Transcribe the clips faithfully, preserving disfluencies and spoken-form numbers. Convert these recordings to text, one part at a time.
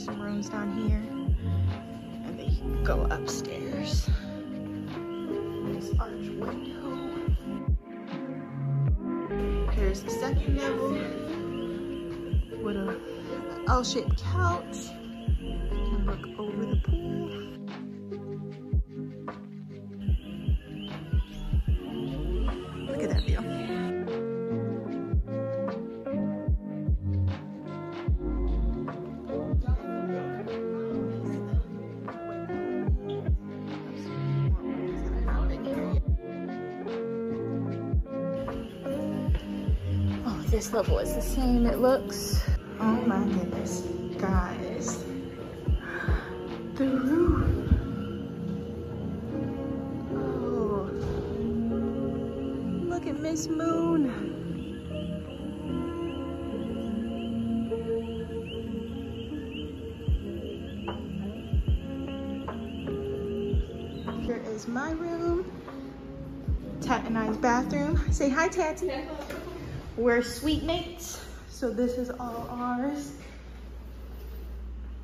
there's some rooms down here, and then you can go upstairs. This arch window. Here's the second level with a L-shaped couch. You can look over the pool. This level is the same, it looks. Oh my goodness, guys. The roof. Oh. Look at Miss Moon. Here is my room. Tat and I's bathroom. Say hi, Tati. We're suite mates, so this is all ours.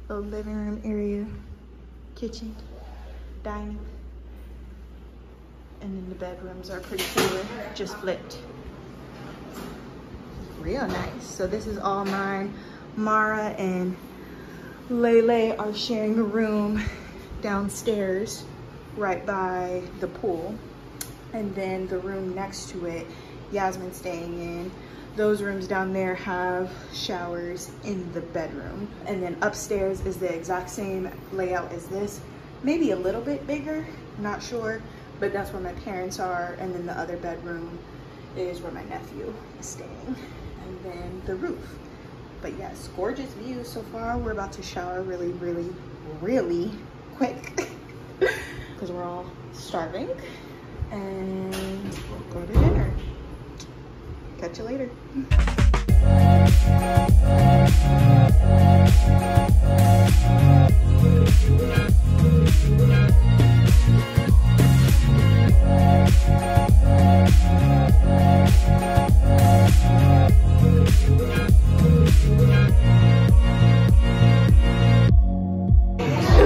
The living room area, kitchen, dining, and then the bedrooms are pretty similar, just flipped. Real nice. So this is all mine. Mara and Lele are sharing a room downstairs, right by the pool, and then the room next to it Yasmin's staying in. Those rooms down there have showers in the bedroom. And then upstairs is the exact same layout as this. Maybe a little bit bigger, not sure, but that's where my parents are. And then the other bedroom is where my nephew is staying. And then the roof. But yes, gorgeous view so far. We're about to shower really, really, really quick because we're all starving. And we'll go to dinner. Catch you later.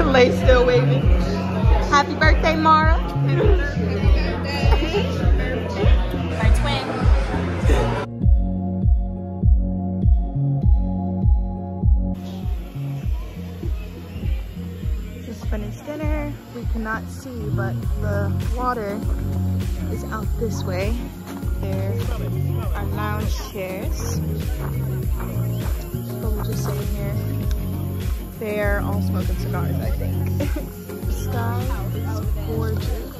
Lay's still waving. Happy birthday, Mara. Happy birthday. Finished dinner. We cannot see, but the water is out this way. There are lounge chairs, but we're just sitting here. They're all smoking cigars, I think. The sky is gorgeous.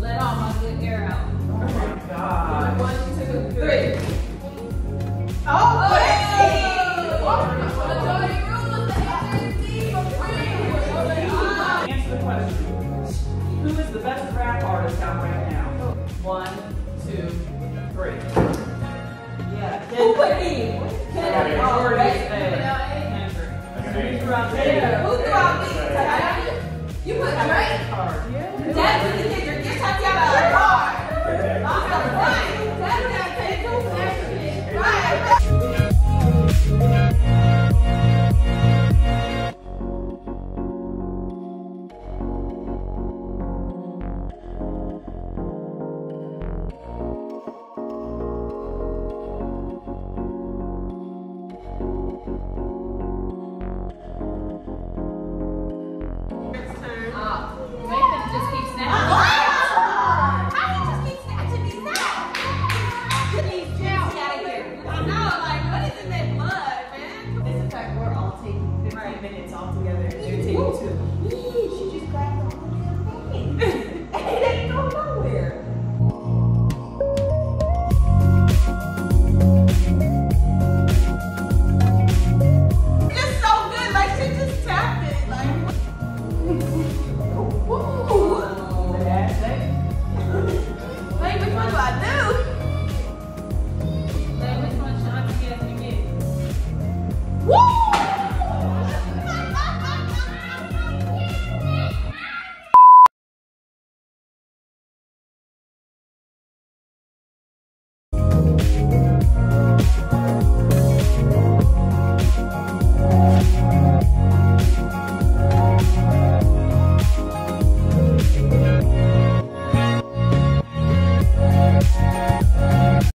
Let all my good hair out. Oh my God. One, two, three. Oh, wait! Oh, who is the best rap artist out right now? One, two, three. Yeah. Who would be? Kendrick. Who do I be? You put Drake? That's the Kendrick. You're talking about a car. I'm